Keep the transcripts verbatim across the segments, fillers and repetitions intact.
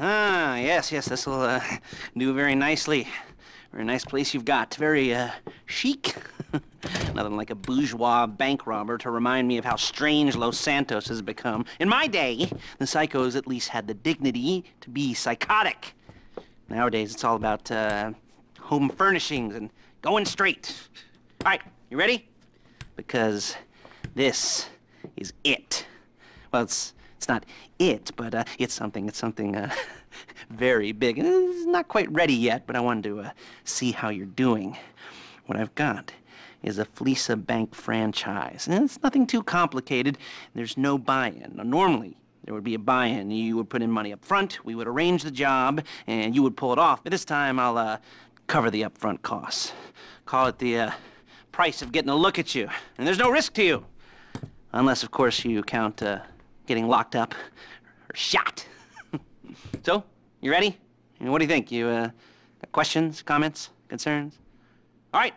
Ah, yes, yes, this will uh, do very nicely. Very nice place you've got. Very uh, chic. Nothing like a bourgeois bank robber to remind me of how strange Los Santos has become. In my day, the psychos at least had the dignity to be psychotic. Nowadays, it's all about uh, home furnishings and going straight. All right, you ready? Because this is it. Well, it's it's not it, but uh, it's something. It's something uh, very big. It's not quite ready yet, but I wanted to uh, see how you're doing. What I've got is a Fleeca Bank franchise. And it's nothing too complicated. There's no buy-in. Now, normally, there would be a buy-in. You would put in money up front, we would arrange the job, and you would pull it off. But this time, I'll uh, cover the upfront costs. Call it the uh, price of getting a look at you. And there's no risk to you. Unless, of course, you count uh, getting locked up or shot. So, you ready? You know, what do you think? You uh, got questions, comments, concerns? All right.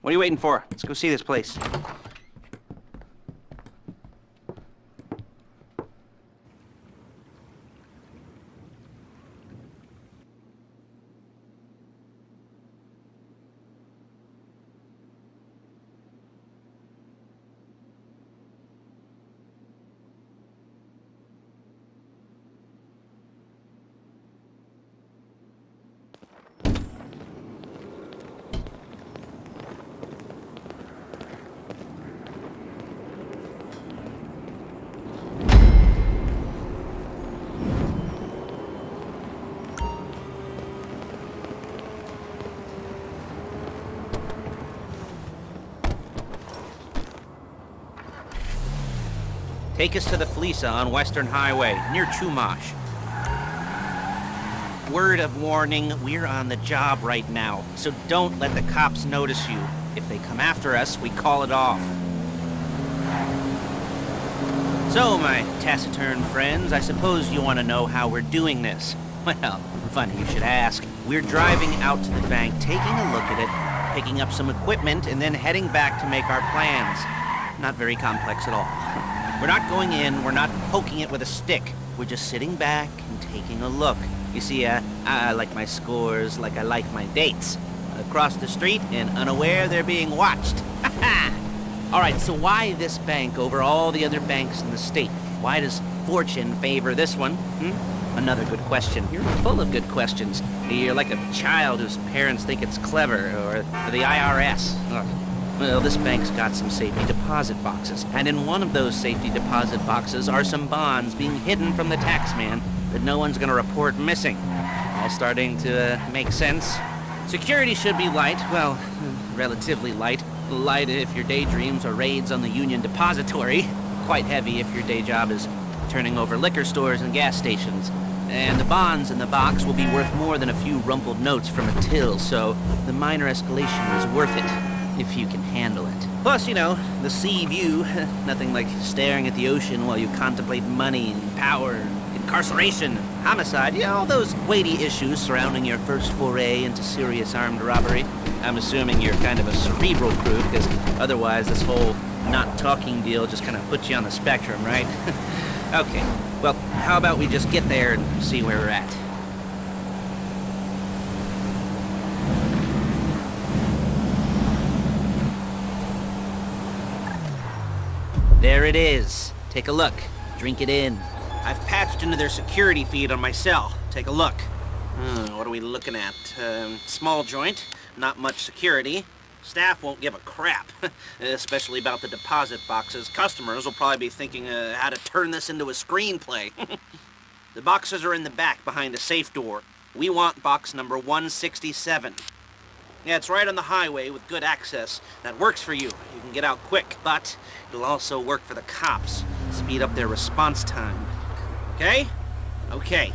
What are you waiting for? Let's go see this place. Take us to the Fleeca on Western Highway, near Chumash. Word of warning, we're on the job right now, so don't let the cops notice you. If they come after us, we call it off. So, my taciturn friends, I suppose you want to know how we're doing this. Well, funny you should ask. We're driving out to the bank, taking a look at it, picking up some equipment, and then heading back to make our plans. Not very complex at all. We're not going in, we're not poking it with a stick. We're just sitting back and taking a look. You see, uh, I like my scores like I like my dates. Across the street and unaware they're being watched. All right, so why this bank over all the other banks in the state? Why does fortune favor this one? Hmm? Another good question. You're full of good questions. You're like a child whose parents think it's clever, or the I R S. Ugh. Well, this bank's got some safety deposit boxes, and in one of those safety deposit boxes are some bonds being hidden from the tax man that no one's gonna report missing. All starting to uh, make sense. Security should be light, well, relatively light. Light if your daydreams are raids on the Union Depository. Quite heavy if your day job is turning over liquor stores and gas stations. And the bonds in the box will be worth more than a few rumpled notes from a till, so the minor escalation is worth it. If you can handle it. Plus, you know, the sea view. Nothing like staring at the ocean while you contemplate money and power and incarceration, homicide, you know, all those weighty issues surrounding your first foray into serious armed robbery. I'm assuming you're kind of a cerebral crew, because otherwise this whole not talking deal just kind of puts you on the spectrum, right? Okay, well, how about we just get there and see where we're at? There it is. Take a look. Drink it in. I've patched into their security feed on my cell. Take a look. Hmm, what are we looking at? Um, small joint, not much security. Staff won't give a crap, especially about the deposit boxes. Customers will probably be thinking uh, how to turn this into a screenplay. The boxes are in the back behind a safe door. We want box number one sixty-seven. Yeah, it's right on the highway with good access. That works for you. You can get out quick, but it'll also work for the cops. Speed up their response time. Okay? Okay.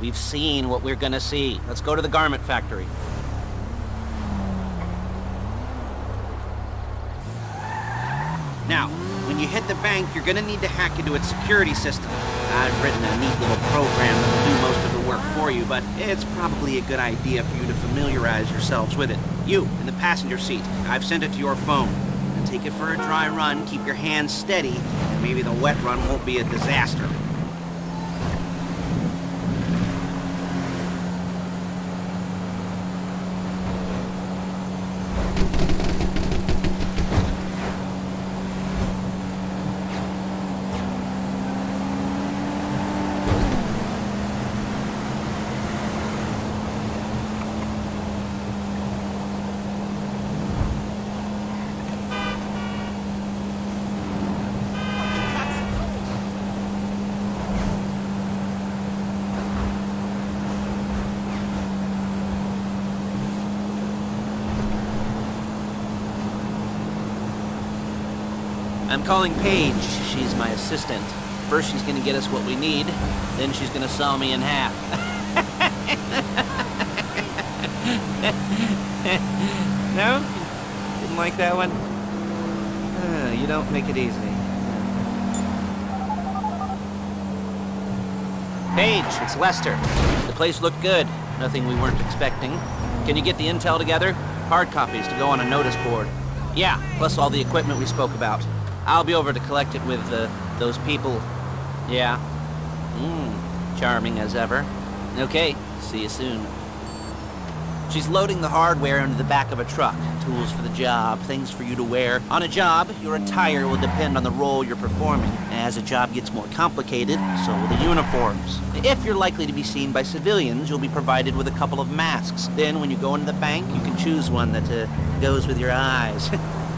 We've seen what we're gonna see. Let's go to the garment factory. Now, when you hit the bank, you're gonna need to hack into its security system. I've written a neat little program that'll do most of the work for you, but it's probably a good idea for you to familiarize yourselves with it. You, in the passenger seat, I've sent it to your phone. And take it for a dry run, keep your hands steady, and maybe the wet run won't be a disaster. I'm calling Paige. She's my assistant. First she's gonna get us what we need, then she's gonna saw me in half. No? Didn't like that one? Uh, you don't make it easy. Paige, it's Lester. The place looked good. Nothing we weren't expecting. Can you get the intel together? Hard copies to go on a notice board. Yeah, plus all the equipment we spoke about. I'll be over to collect it with uh, those people. Yeah. Mmm, charming as ever. Okay, see you soon. She's loading the hardware into the back of a truck. Tools for the job, things for you to wear. On a job, your attire will depend on the role you're performing. As a job gets more complicated, so will the uniforms. If you're likely to be seen by civilians, you'll be provided with a couple of masks. Then when you go into the bank, you can choose one that uh, goes with your eyes.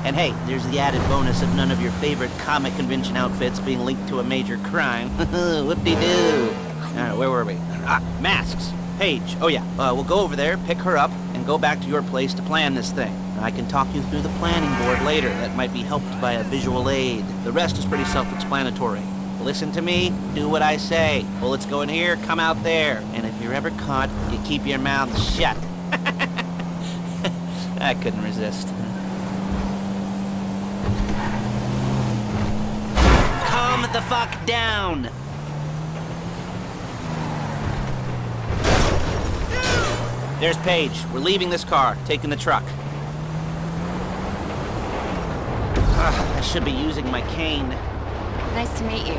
And hey, there's the added bonus of none of your favorite comic convention outfits being linked to a major crime. Whoop-de-doo. All right, where were we? Ah, masks. Paige. Oh yeah. Uh, we'll go over there, pick her up, and go back to your place to plan this thing. I can talk you through the planning board later. That might be helped by a visual aid. The rest is pretty self-explanatory. Listen to me, do what I say. Bullets go in here, come out there. And if you're ever caught, you keep your mouth shut. I couldn't resist. Calm the fuck down! There's Paige. We're leaving this car, taking the truck. Ugh, I should be using my cane. Nice to meet you.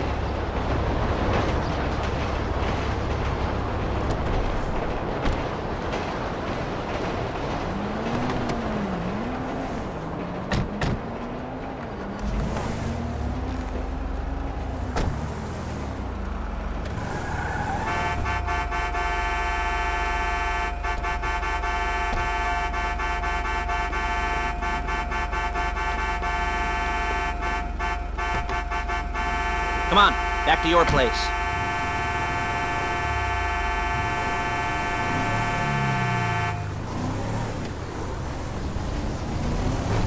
Come on, back to your place.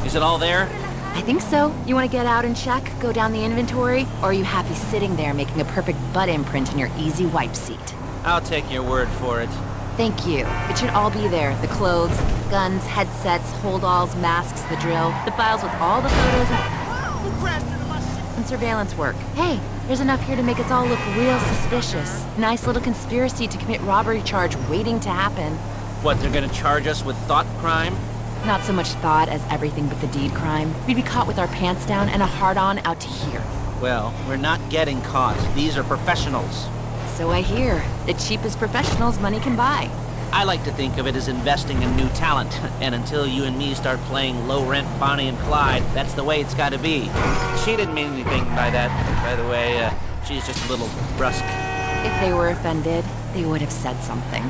Is it all there? I think so. You want to get out and check, go down the inventory, or are you happy sitting there making a perfect butt imprint in your easy wipe seat? I'll take your word for it. Thank you. It should all be there. The clothes, guns, headsets, holdalls, masks, the drill, the files with all the photos and... surveillance work. Hey, there's enough here to make us all look real suspicious. Nice little conspiracy to commit robbery charge waiting to happen. What, they're gonna charge us with thought crime? Not so much thought as everything but the deed crime. We'd be caught with our pants down and a hard-on out to here. Well, we're not getting caught. These are professionals. So I hear. The cheapest professionals money can buy. I like to think of it as investing in new talent. And until you and me start playing low-rent Bonnie and Clyde, that's the way it's gotta be. She didn't mean anything by that. By the way, uh, she's just a little brusque. If they were offended, they would have said something.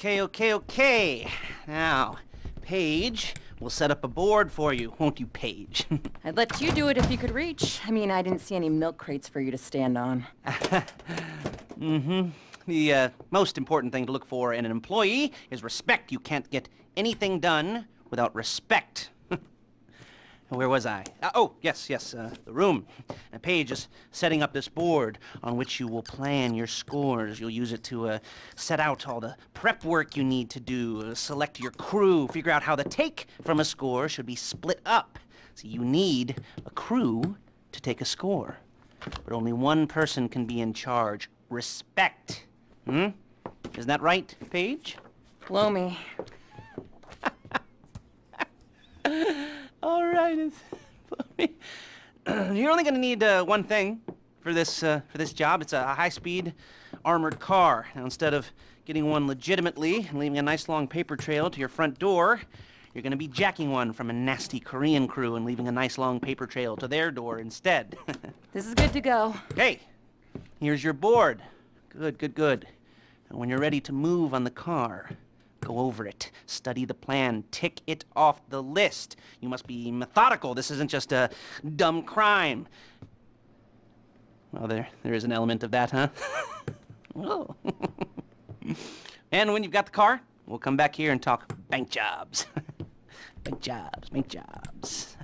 Okay, okay, okay. Now, Paige, we'll set up a board for you, won't you, Paige? I'd let you do it if you could reach. I mean, I didn't see any milk crates for you to stand on. Mm-hmm. The uh, most important thing to look for in an employee is respect. You can't get anything done without respect. Where was I? Uh, oh, yes, yes, uh, the room. Now, Paige is setting up this board on which you will plan your scores. You'll use it to uh, set out all the prep work you need to do, uh, select your crew, figure out how the take from a score should be split up. So you need a crew to take a score. But only one person can be in charge. Respect. Hmm? Isn't that right, Paige? Blow me. All right, it's... You're only going to need uh, one thing for this uh, for this job. It's a high-speed armored car. Now, instead of getting one legitimately and leaving a nice long paper trail to your front door, you're going to be jacking one from a nasty Korean crew and leaving a nice long paper trail to their door instead. This is good to go. Okay, here's your board. Good, good, good. And when you're ready to move on the car, go over it, study the plan, tick it off the list. You must be methodical. This isn't just a dumb crime. Well, there, there is an element of that, huh? Oh. And when you've got the car, we'll come back here and talk bank jobs. Bank jobs, bank jobs.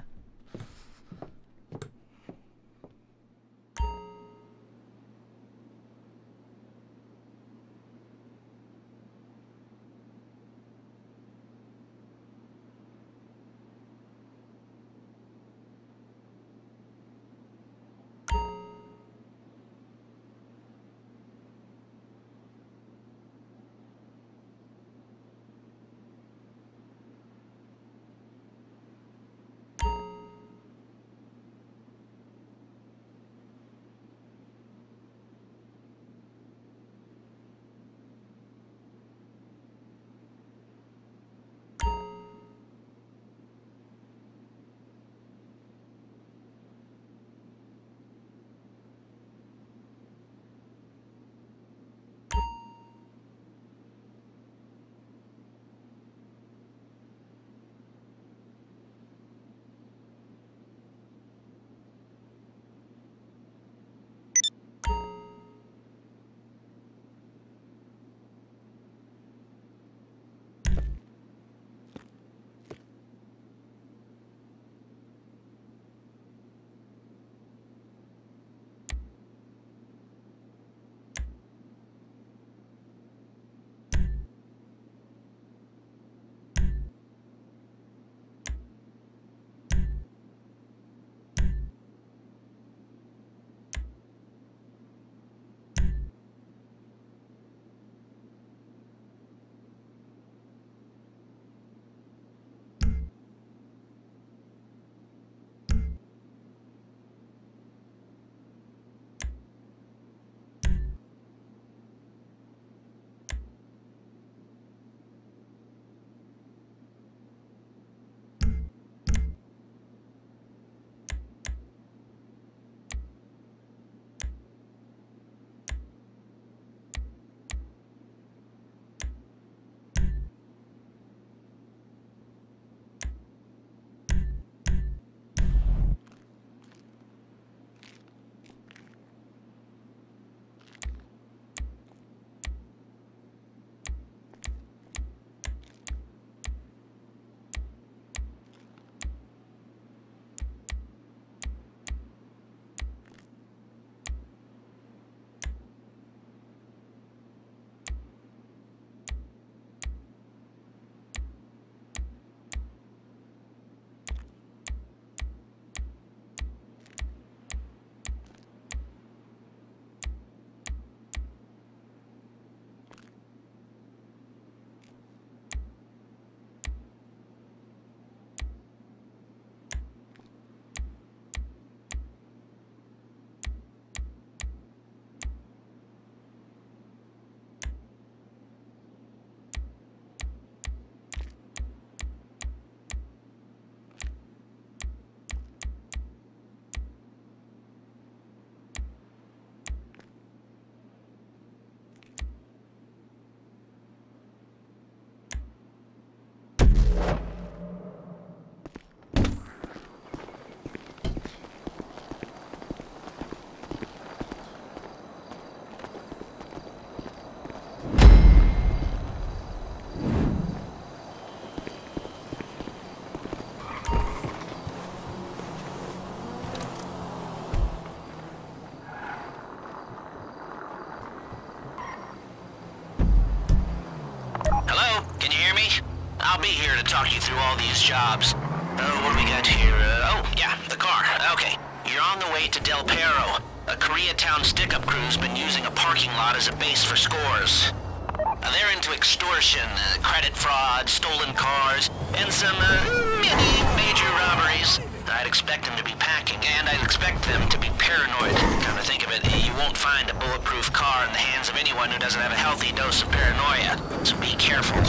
I'll be here to talk you through all these jobs. Oh, what do we got here? Uh, oh, yeah, the car. Okay. You're on the way to Del Perro. A Koreatown stick-up crew's been using a parking lot as a base for scores. Uh, they're into extortion, uh, credit fraud, stolen cars, and some, uh, mini major robberies. I'd expect them to be packing, and I'd expect them to be paranoid. Come to think of it, you won't find a bulletproof car in the hands of anyone who doesn't have a healthy dose of paranoia. So be careful.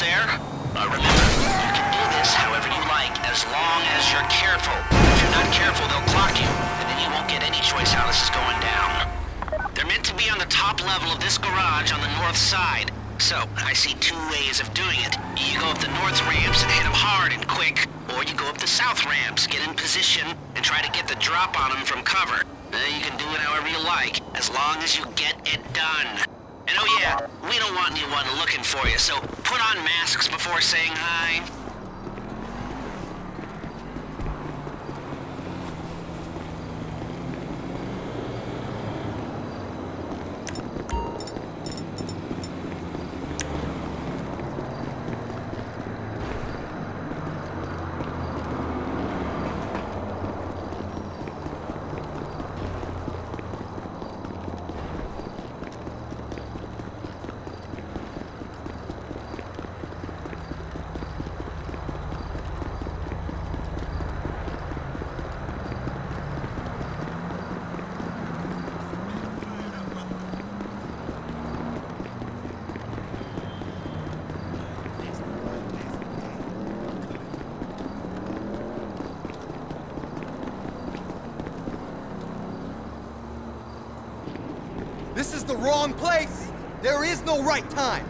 There? Uh, remember, you can do this however you like, as long as you're careful. If you're not careful, they'll clock you, and then you won't get any choice how this is going down. They're meant to be on the top level of this garage on the north side, so I see two ways of doing it. You go up the north ramps and hit them hard and quick, or you go up the south ramps, get in position, and try to get the drop on them from cover. Uh, you can do it however you like, as long as you get it done. And oh yeah, we don't want anyone looking for you, so put on masks before saying hi. This is the wrong place! There is no right time!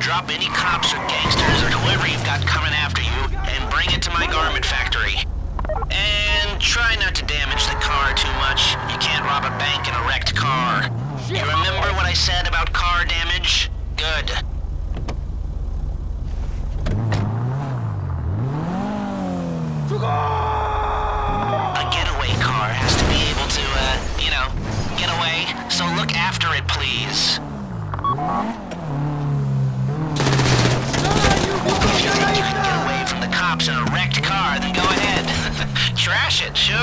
Drop any cops or gangsters or whoever you've got coming after you and bring it to my garment factory. And try not to damage the car too much. You can't rob a bank in a wrecked car. You remember what I said about car damage? Good. A getaway car has to be able to, uh, you know, get away. So look after it, please. If you think you can get away from the cops in a wrecked car, then go ahead. Trash it, sure.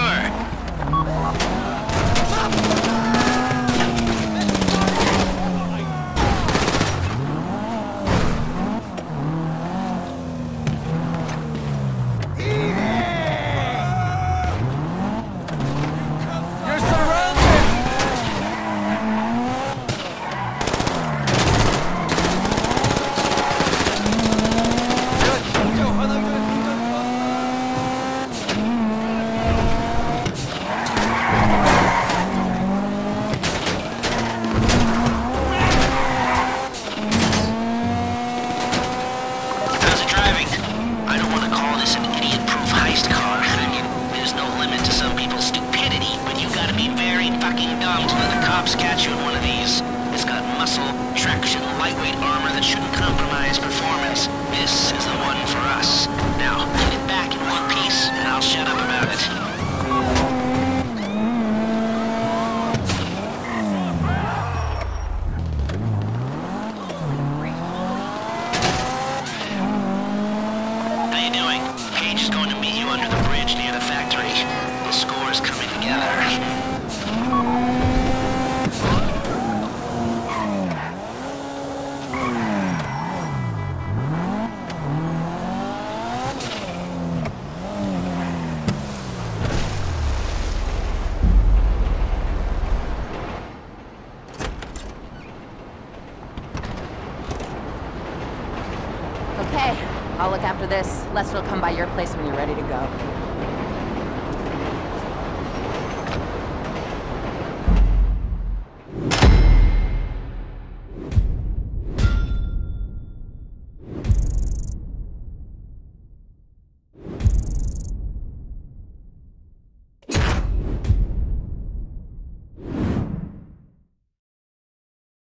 on till the cops catch you in one of these. It's got muscle, traction, lightweight armor that shouldn't compromise performance. This is the one for us. Now, get it back in one piece, and I'll shut up about it. This. Lester will come by your place when you're ready to go.